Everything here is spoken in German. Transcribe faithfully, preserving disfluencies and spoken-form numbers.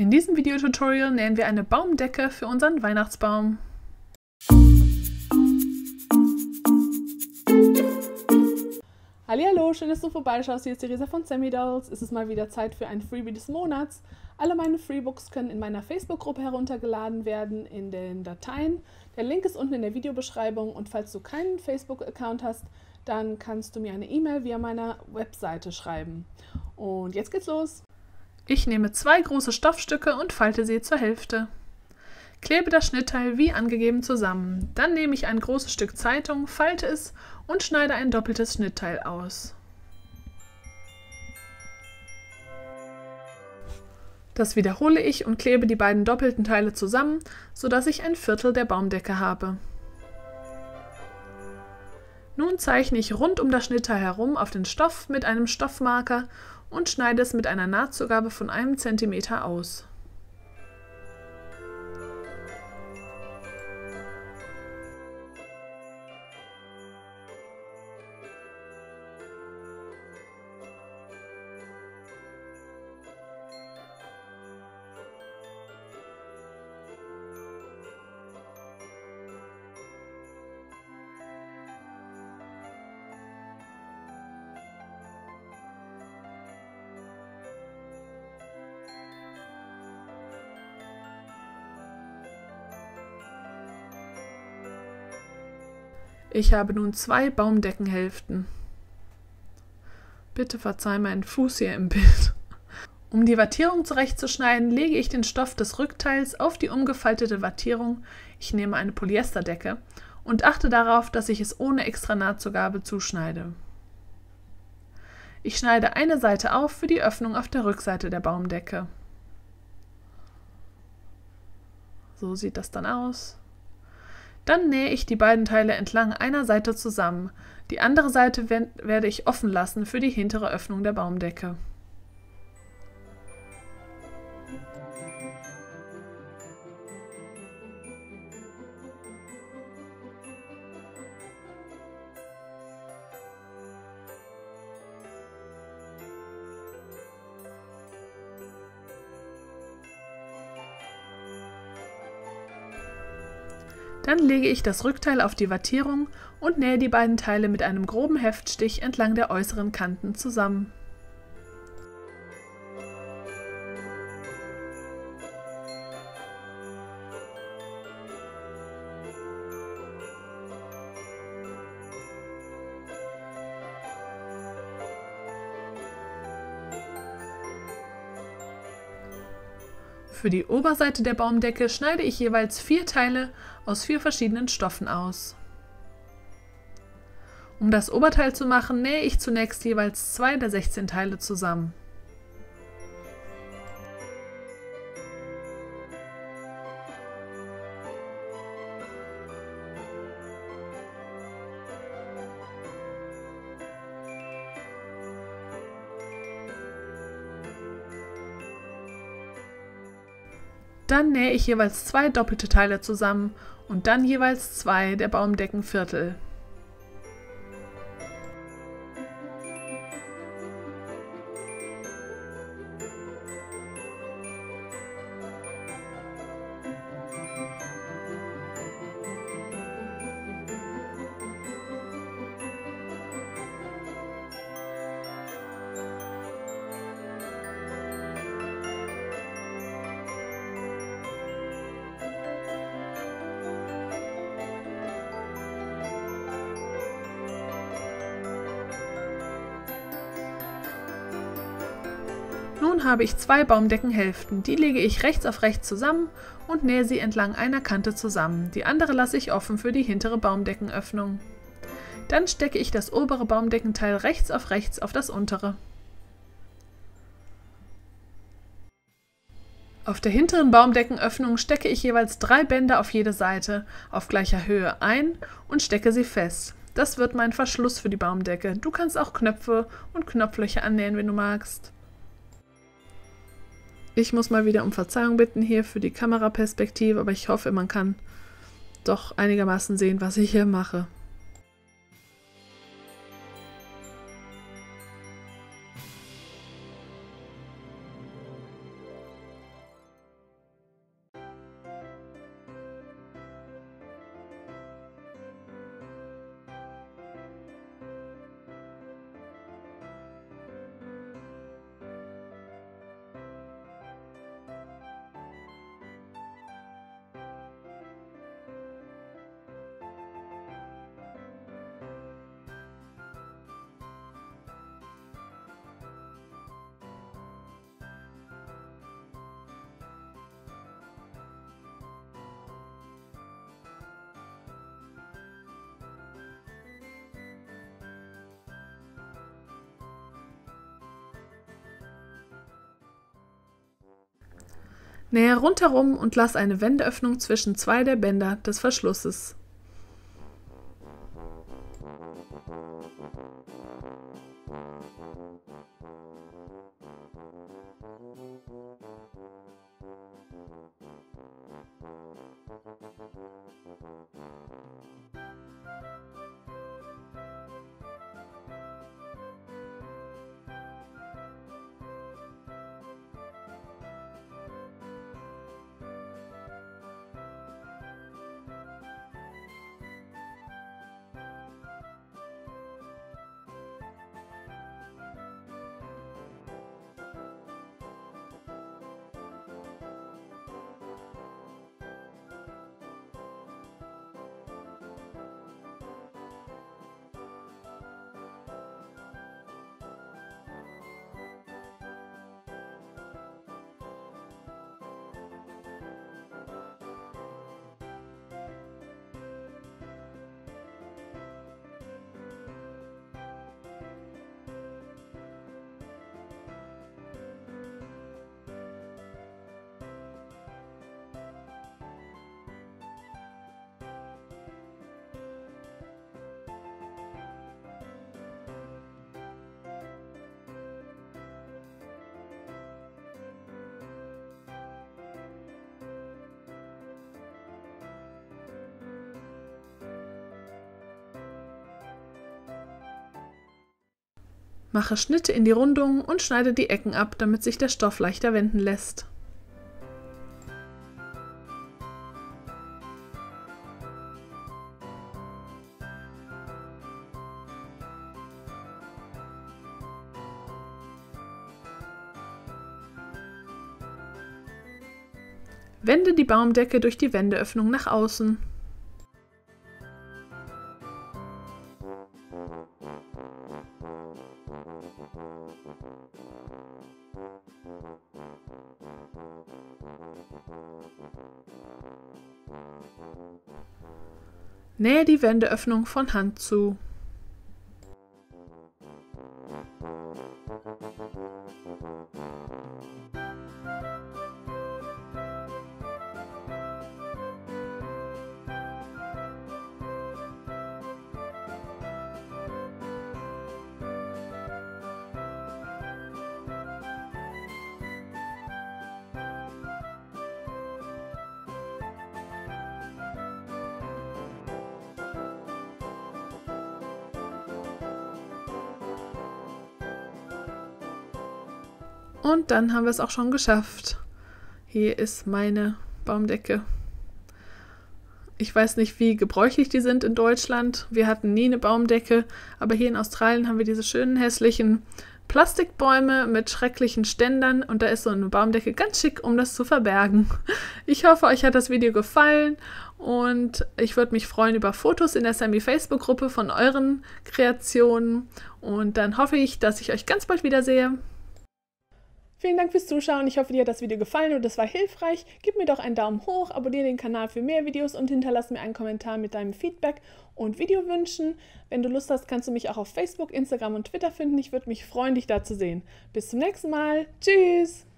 In diesem Videotutorial nähen wir eine Baumdecke für unseren Weihnachtsbaum. Hallihallo, schön, dass du vorbeischaust. Hier ist Theresa von Sami Dolls. Es ist mal wieder Zeit für ein Freebie des Monats. Alle meine Freebooks können in meiner Facebook-Gruppe heruntergeladen werden in den Dateien. Der Link ist unten in der Videobeschreibung und falls du keinen Facebook-Account hast, dann kannst du mir eine E-Mail via meiner Webseite schreiben. Und jetzt geht's los! Ich nehme zwei große Stoffstücke und falte sie zur Hälfte. Klebe das Schnittteil wie angegeben zusammen. Dann nehme ich ein großes Stück Zeitung, falte es und schneide ein doppeltes Schnittteil aus. Das wiederhole ich und klebe die beiden doppelten Teile zusammen, sodass ich ein Viertel der Baumdecke habe. Nun zeichne ich rund um das Schnittteil herum auf den Stoff mit einem Stoffmarker und schneide es mit einer Nahtzugabe von einem Zentimeter aus. Ich habe nun zwei Baumdeckenhälften. Bitte verzeih meinen Fuß hier im Bild. Um die Wattierung zurechtzuschneiden, lege ich den Stoff des Rückteils auf die umgefaltete Wattierung, ich nehme eine Polyesterdecke, und achte darauf, dass ich es ohne extra Nahtzugabe zuschneide. Ich schneide eine Seite auf für die Öffnung auf der Rückseite der Baumdecke. So sieht das dann aus. Dann nähe ich die beiden Teile entlang einer Seite zusammen. Die andere Seite werde ich offen lassen für die hintere Öffnung der Baumdecke. Dann lege ich das Rückteil auf die Wattierung und nähe die beiden Teile mit einem groben Heftstich entlang der äußeren Kanten zusammen. Für die Oberseite der Baumdecke schneide ich jeweils vier Teile aus vier verschiedenen Stoffen aus. Um das Oberteil zu machen, nähe ich zunächst jeweils zwei der sechzehn Teile zusammen. Dann nähe ich jeweils zwei doppelte Teile zusammen und dann jeweils zwei der Baumdeckenviertel. Nun habe ich zwei Baumdeckenhälften, die lege ich rechts auf rechts zusammen und nähe sie entlang einer Kante zusammen. Die andere lasse ich offen für die hintere Baumdeckenöffnung. Dann stecke ich das obere Baumdeckenteil rechts auf rechts auf das untere. Auf der hinteren Baumdeckenöffnung stecke ich jeweils drei Bänder auf jede Seite auf gleicher Höhe ein und stecke sie fest. Das wird mein Verschluss für die Baumdecke. Du kannst auch Knöpfe und Knopflöcher annähen, wenn du magst. Ich muss mal wieder um Verzeihung bitten hier für die Kameraperspektive, aber ich hoffe, man kann doch einigermaßen sehen, was ich hier mache. Nähe rundherum und lass eine Wendeöffnung zwischen zwei der Bänder des Verschlusses. Mache Schnitte in die Rundungen und schneide die Ecken ab, damit sich der Stoff leichter wenden lässt. Wende die Baumdecke durch die Wendeöffnung nach außen. Nähe die Wendeöffnung von Hand zu. Und dann haben wir es auch schon geschafft. Hier ist meine Baumdecke. Ich weiß nicht, wie gebräuchlich die sind in Deutschland. Wir hatten nie eine Baumdecke, aber hier in Australien haben wir diese schönen hässlichen Plastikbäume mit schrecklichen Ständern und da ist so eine Baumdecke ganz schick, um das zu verbergen. Ich hoffe, euch hat das Video gefallen und ich würde mich freuen über Fotos in der Sami Facebook-Gruppe von euren Kreationen und dann hoffe ich, dass ich euch ganz bald wiedersehe. Vielen Dank fürs Zuschauen, ich hoffe, dir hat das Video gefallen und es war hilfreich. Gib mir doch einen Daumen hoch, abonniere den Kanal für mehr Videos und hinterlasse mir einen Kommentar mit deinem Feedback und Videowünschen. Wenn du Lust hast, kannst du mich auch auf Facebook, Instagram und Twitter finden. Ich würde mich freuen, dich da zu sehen. Bis zum nächsten Mal. Tschüss!